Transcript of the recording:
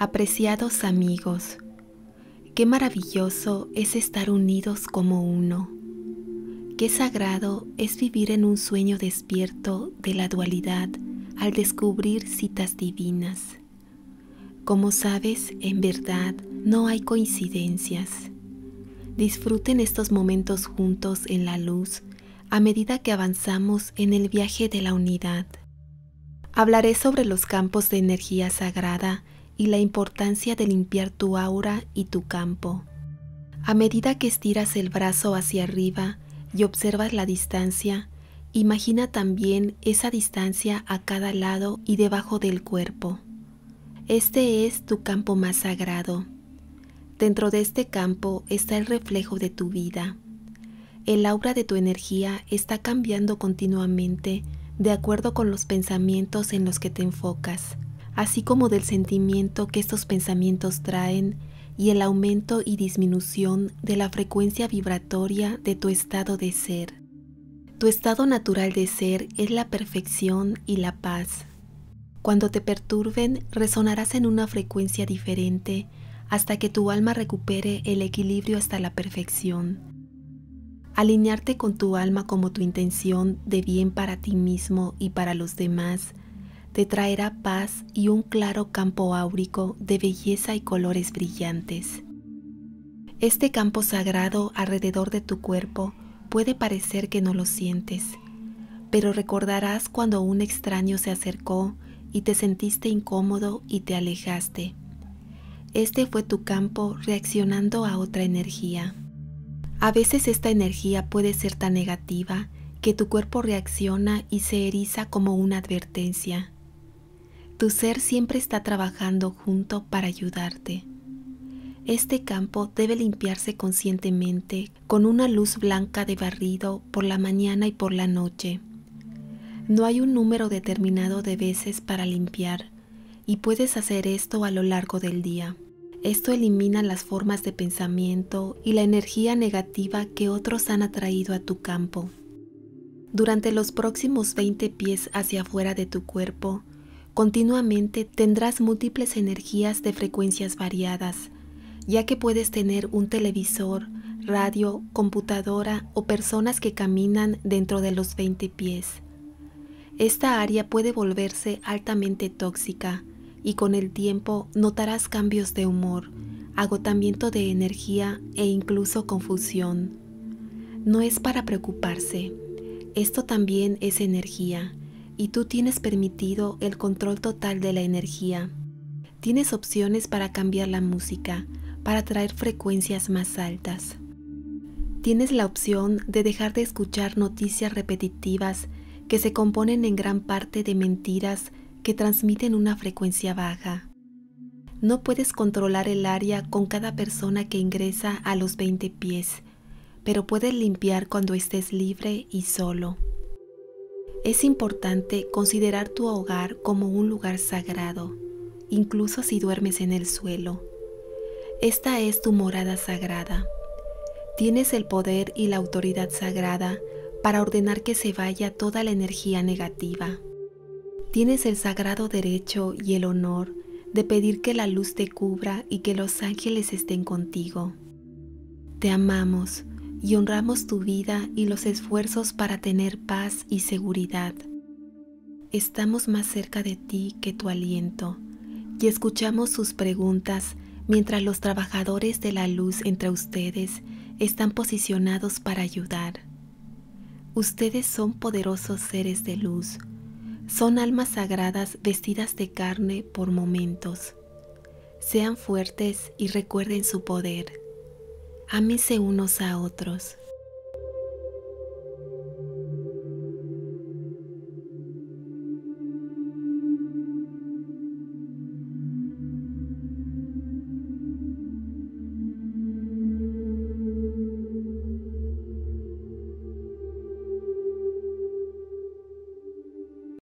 Apreciados amigos, qué maravilloso es estar unidos como uno. Qué sagrado es vivir en un sueño despierto de la dualidad al descubrir citas divinas. Como sabes, en verdad no hay coincidencias. Disfruten estos momentos juntos en la luz a medida que avanzamos en el viaje de la unidad. Hablaré sobre los campos de energía sagrada y la importancia de limpiar tu aura y tu campo. A medida que estiras el brazo hacia arriba y observas la distancia, imagina también esa distancia a cada lado y debajo del cuerpo. Este es tu campo más sagrado. Dentro de este campo está el reflejo de tu vida. El aura de tu energía está cambiando continuamente de acuerdo con los pensamientos en los que te enfocas, así como del sentimiento que estos pensamientos traen y el aumento y disminución de la frecuencia vibratoria de tu estado de ser. Tu estado natural de ser es la perfección y la paz. Cuando te perturben, resonarás en una frecuencia diferente hasta que tu alma recupere el equilibrio hasta la perfección. Alinearte con tu alma como tu intención de bien para ti mismo y para los demás te traerá paz y un claro campo áurico de belleza y colores brillantes. Este campo sagrado alrededor de tu cuerpo puede parecer que no lo sientes, pero recordarás cuando un extraño se acercó y te sentiste incómodo y te alejaste. Este fue tu campo reaccionando a otra energía. A veces esta energía puede ser tan negativa que tu cuerpo reacciona y se eriza como una advertencia. Tu ser siempre está trabajando junto para ayudarte. Este campo debe limpiarse conscientemente con una luz blanca de barrido por la mañana y por la noche. No hay un número determinado de veces para limpiar, y puedes hacer esto a lo largo del día. Esto elimina las formas de pensamiento y la energía negativa que otros han atraído a tu campo. Durante los próximos 20 pies hacia afuera de tu cuerpo, continuamente tendrás múltiples energías de frecuencias variadas, ya que puedes tener un televisor, radio, computadora o personas que caminan dentro de los 20 pies. Esta área puede volverse altamente tóxica y con el tiempo notarás cambios de humor, agotamiento de energía e incluso confusión. No es para preocuparse. Esto también es energía, y tú tienes permitido el control total de la energía. Tienes opciones para cambiar la música, para traer frecuencias más altas. Tienes la opción de dejar de escuchar noticias repetitivas que se componen en gran parte de mentiras que transmiten una frecuencia baja. No puedes controlar el área con cada persona que ingresa a los 20 pies. Pero puedes limpiar cuando estés libre y solo. Es importante considerar tu hogar como un lugar sagrado, incluso si duermes en el suelo. Esta es tu morada sagrada. Tienes el poder y la autoridad sagrada para ordenar que se vaya toda la energía negativa. Tienes el sagrado derecho y el honor de pedir que la luz te cubra y que los ángeles estén contigo. Te amamos y honramos tu vida y los esfuerzos para tener paz y seguridad. Estamos más cerca de ti que tu aliento, y escuchamos sus preguntas mientras los trabajadores de la luz entre ustedes están posicionados para ayudar. Ustedes son poderosos seres de luz, son almas sagradas vestidas de carne por momentos. Sean fuertes y recuerden su poder. Ámense unos a otros.